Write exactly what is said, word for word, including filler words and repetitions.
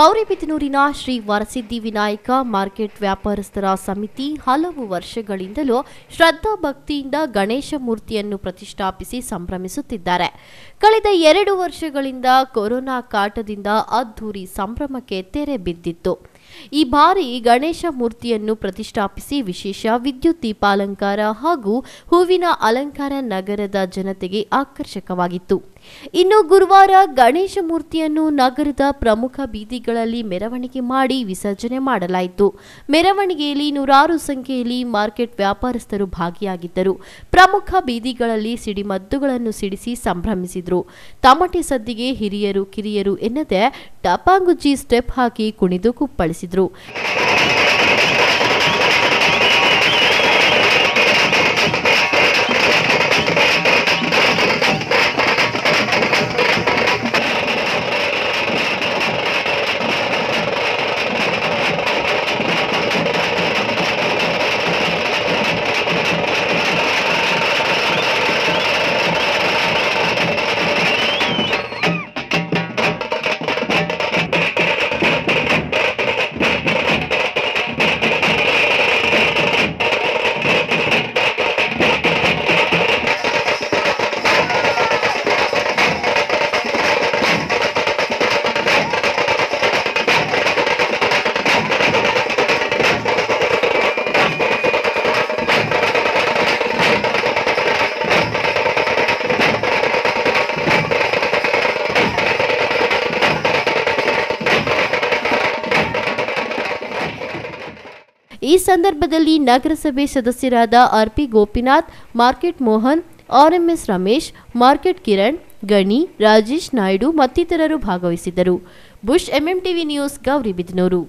ಗೌರಿಬಿದನೂರಿನ Shri Varasiddhi Vinayaka market ವ್ಯಾಪಾರಸ್ಥರ ಸಮಿತಿ ಹಲವು ವರ್ಷಗಳಿಂದಲೂ ಶ್ರದ್ಧಾ ಭಕ್ತಿಯಿಂದ ಗಣೇಶ ಮೂರ್ತಿಯನ್ನು ಪ್ರತಿಷ್ಠಾಪಿಸಿ ಸಂಭ್ರಮಿಸುತ್ತಿದ್ದಾರೆ. ಕಳೆದ ಎರಡು ವರ್ಷಗಳಿಂದ ಕೊರೋನಾ ಕಾಟದಿಂದ ಅದ್ಧೂರಿ ಸಂಭ್ರಮಕ್ಕೆ ತೆರೆ ಬಿದ್ದಿತ್ತು. ಈ ಬಾರಿ ಗಣೇಶ ಮೂರ್ತಿಯನ್ನು ಪ್ರತಿಷ್ಠಾಪಿಸಿ ವಿಶೇಷ ವಿದ್ಯುತ್ ದೀಪಾಲಂಕಾರ ಹಾಗೂ ಹೂವಿನ ಅಲಂಕಾರ ನಗರದ ಜನತೆಗೆ ಆಕರ್ಷಕವಾಗಿತ್ತು. ಇನ್ನು ಗುರುವಾರ ಗಣೇಶ ಮೂರ್ತಿಯನ್ನು ನಗರದ ಪ್ರಮುಖ ಬೀದಿಗಳಲ್ಲಿ ಮೆರವಣಿಗೆ ಮಾಡಿ ವಿಸರ್ಜನೆ ಮಾಡಲಾಯಿತು. ಮೆರವಣಿಗೆಯಲ್ಲಿ ನೂರಾರು ಸಂಖ್ಯೆಯಲ್ಲಿ ಮಾರ್ಕೆಟ್ ವ್ಯಾಪಾರಸ್ಥರು ಭಾಗಿಯಾಗಿದ್ದರು. ಪ್ರಮುಖ ಬೀದಿಗಳಲ್ಲಿ ಸಿಡಿಮದ್ದುಗಳನ್ನು ಸಿಡಿಸಿ ಸಂಭ್ರಮಿಸಿದರು. ತಮಟೆ ಸದ್ದಿಗೆ ಹಿರಿಯರು ಕಿರಿಯರು ಎನ್ನದೆ ಟಪಾಂಗುಜ್ಜಿ ಸ್ಟೆಪ್ ಹಾಕಿ ಕುಣಿದು ಕುಪ್ಪಳಿಸಿದರು. ಈ ಸಂದರ್ಭದಲ್ಲಿ ನಗರಸಭೆ ಸದಸ್ಯರಾದ RP Gopinath, market Mohan, RMS Ramesh, market Kiran, Gani, Rajesh Naidu ಮತ್ತಿತರರು ಭಾಗವಹಿಸಿದರು. Bush MM TV news, Gauribidanur.